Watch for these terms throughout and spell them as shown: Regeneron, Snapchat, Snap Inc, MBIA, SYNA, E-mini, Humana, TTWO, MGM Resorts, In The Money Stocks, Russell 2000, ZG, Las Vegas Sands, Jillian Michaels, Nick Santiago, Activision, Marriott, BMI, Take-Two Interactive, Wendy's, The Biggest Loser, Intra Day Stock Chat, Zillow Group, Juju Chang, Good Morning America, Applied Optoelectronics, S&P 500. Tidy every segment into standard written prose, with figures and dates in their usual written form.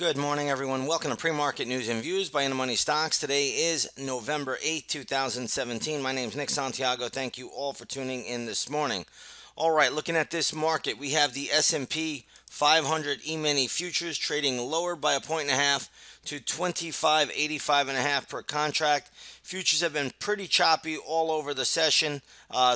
Good morning, everyone. Welcome to Pre-Market News and Views by In The Money Stocks. Today is November 8, 2017. My name is Nick Santiago. Thank you all for tuning in this morning. All right, looking at this market, we have the S&P 500 E-mini futures trading lower by 1.5 to 2585.5 per contract. Futures have been pretty choppy all over the session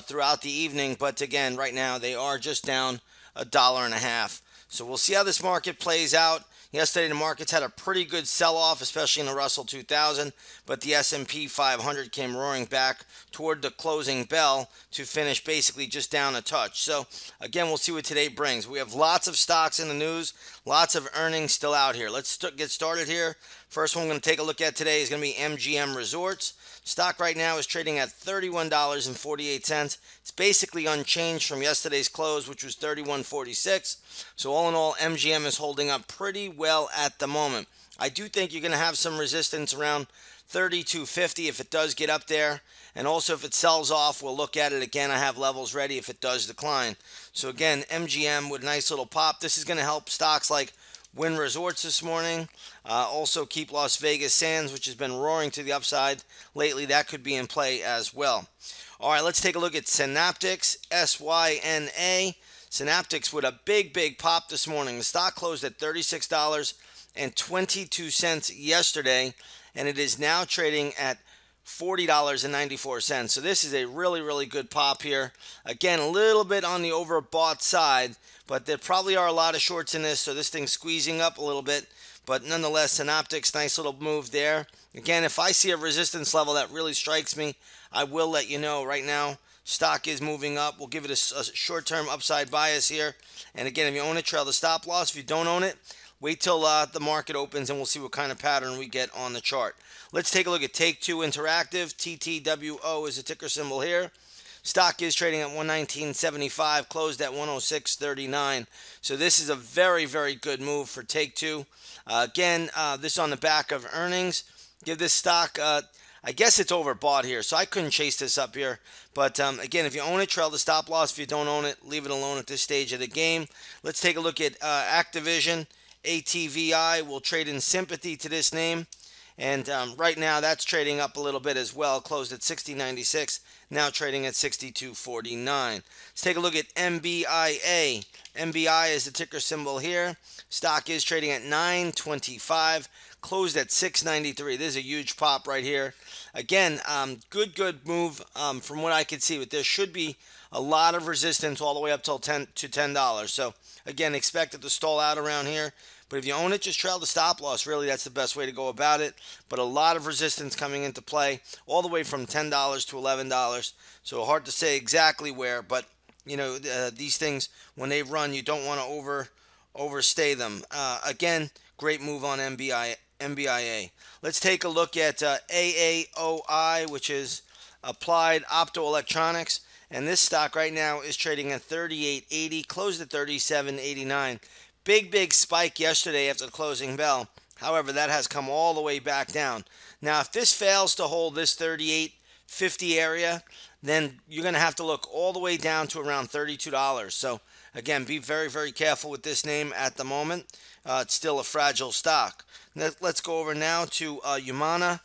throughout the evening, but again, right now they are just down $1.50. So we'll see how this market plays out. Yesterday, the markets had a pretty good sell-off, especially in the Russell 2000, but the S&P 500 came roaring back toward the closing bell to finish basically just down a touch. So, again, we'll see what today brings. We have lots of stocks in the news, lots of earnings still out here. Let's get started here. First one we're going to take a look at today is going to be MGM Resorts. Stock right now is trading at $31.48. It's basically unchanged from yesterday's close, which was $31.46. So all in all, MGM is holding up pretty well at the moment. I do think you're going to have some resistance around $32.50 if it does get up there. And also if it sells off, we'll look at it again. I have levels ready if it does decline. So again, MGM with a nice little pop. This is going to help stocks like Wynn Resorts this morning. Also keep Las Vegas Sands, which has been roaring to the upside lately. That could be in play as well. All right, let's take a look at Synaptics, S-Y-N-A. Synaptics with a big pop this morning. The stock closed at $36.22 yesterday, and it is now trading at $40.94. So this is a really good pop here. Again, a little bit on the overbought side, but there probably are a lot of shorts in this, so this thing's squeezing up a little bit. But nonetheless, Synaptics, nice little move there. Again, if I see a resistance level that really strikes me, I will let you know. Right now, stock is moving up. We'll give it a short-term upside bias here. And again, if you own it, trail the stop loss. If you don't own it, wait till the market opens, and we'll see what kind of pattern we get on the chart. Let's take a look at Take-Two Interactive. TTWO is the ticker symbol here. Stock is trading at $119.75, closed at $106.39. So this is a very good move for Take-Two. Again, this on the back of earnings. Give this stock, I guess it's overbought here, so I couldn't chase this up here. But again, if you own it, trail the stop loss. If you don't own it, leave it alone at this stage of the game. Let's take a look at Activision. ATVI will trade in sympathy to this name. And right now, that's trading up a little bit as well. Closed at $60.96, now trading at $62.49. Let's take a look at MBIA. MBIA is the ticker symbol here. Stock is trading at $9.25, closed at $6.93. This is a huge pop right here. Again, good move from what I could see. But there should be a lot of resistance all the way up till $10. So again, expect it to stall out around here. But if you own it, just trail the stop loss. Really, that's the best way to go about it. But a lot of resistance coming into play all the way from $10 to $11. So hard to say exactly where. But, you know, these things, when they run, you don't want to overstay them. Again, great move on MBIA. Let's take a look at AAOI, which is Applied Optoelectronics. And this stock right now is trading at $38.80, closed at $37.89. Big spike yesterday after the closing bell. However, that has come all the way back down. Now, if this fails to hold this $38.50 area, then you're going to have to look all the way down to around $32. So, again, be very careful with this name at the moment. It's still a fragile stock. Let's go over now to Humana.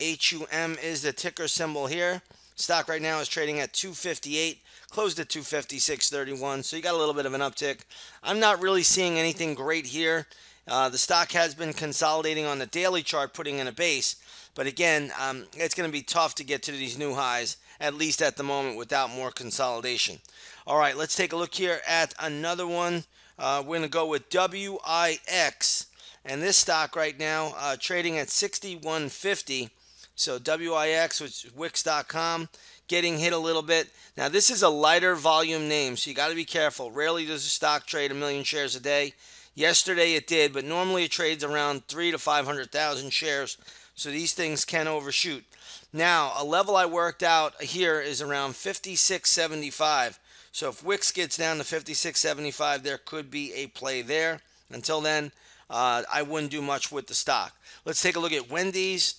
HUM is the ticker symbol here. Stock right now is trading at $258, closed at $256.31, so you got a little bit of an uptick. I'm not really seeing anything great here. The stock has been consolidating on the daily chart, putting in a base. But again, it's going to be tough to get to these new highs, at least at the moment, without more consolidation. All right, let's take a look here at another one. We're going to go with WIX. And this stock right now trading at $61.50. So WIX, which is Wix.com, getting hit a little bit. Now, this is a lighter volume name, so you got to be careful. Rarely does a stock trade a million shares a day. Yesterday it did, but normally it trades around 300,000 to 500,000 shares, so these things can overshoot. Now, a level I worked out here is around 56.75. So if Wix gets down to 56.75, there could be a play there. Until then, I wouldn't do much with the stock. Let's take a look at Wendy's.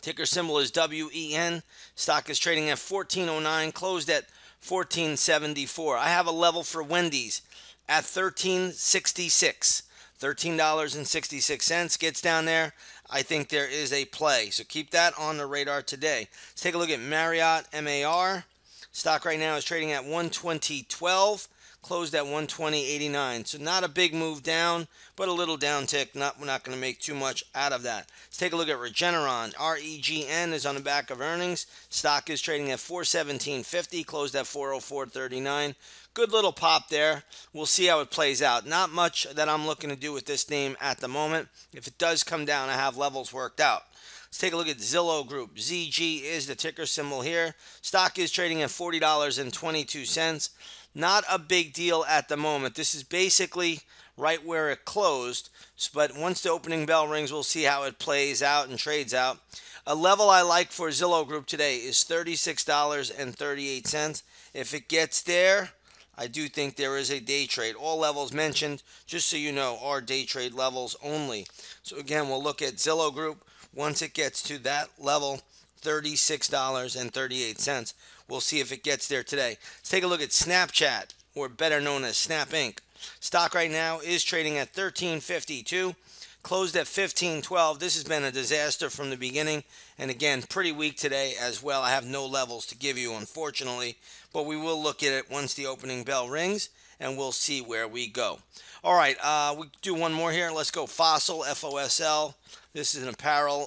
Ticker symbol is WEN. Stock is trading at $14.09, closed at $14.74. I have a level for Wendy's at $13.66. $13.66 gets down there, I think there is a play. So keep that on the radar today. Let's take a look at Marriott, MAR. Stock right now is trading at $120.12, closed at $120.89. So not a big move down, but a little down tick. We're not going to make too much out of that. Let's take a look at Regeneron. REGN is on the back of earnings. Stock is trading at $417.50, closed at $404.39. Good little pop there. We'll see how it plays out. Not much that I'm looking to do with this name at the moment. If it does come down, I have levels worked out. Let's take a look at Zillow Group. ZG is the ticker symbol here. Stock is trading at $40.22. Not a big deal at the moment. This is basically right where it closed, but once the opening bell rings, we'll see how it plays out and trades out. A level I like for Zillow Group today is $36.38. If it gets there, I do think there is a day trade. All levels mentioned, just so you know, are day trade levels only. So again, we'll look at Zillow Group. Once it gets to that level, $36.38, we'll see if it gets there today. Let's take a look at Snapchat, or better known as Snap Inc. Stock right now is trading at $13.52, closed at $15.12. This has been a disaster from the beginning, and again, pretty weak today as well. I have no levels to give you, unfortunately, but we will look at it once the opening bell rings, and we'll see where we go. All right, we do one more here. Let's go Fossil, F-O-S-L. This is an apparel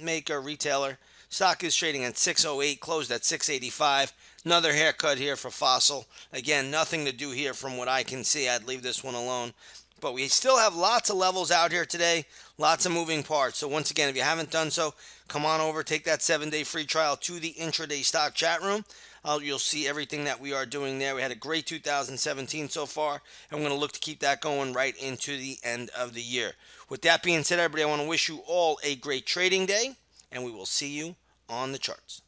maker, retailer. Stock is trading at $6.08, closed at $6.85. Another haircut here for Fossil. Again, nothing to do here from what I can see. I'd leave this one alone. But we still have lots of levels out here today, lots of moving parts. So once again, if you haven't done so, come on over, take that 7-day free trial to the Intraday Stock Chat Room. You'll see everything that we are doing there. We had a great 2017 so far, and we're going to look to keep that going right into the end of the year. With that being said, everybody, I want to wish you all a great trading day, and we will see you on the charts.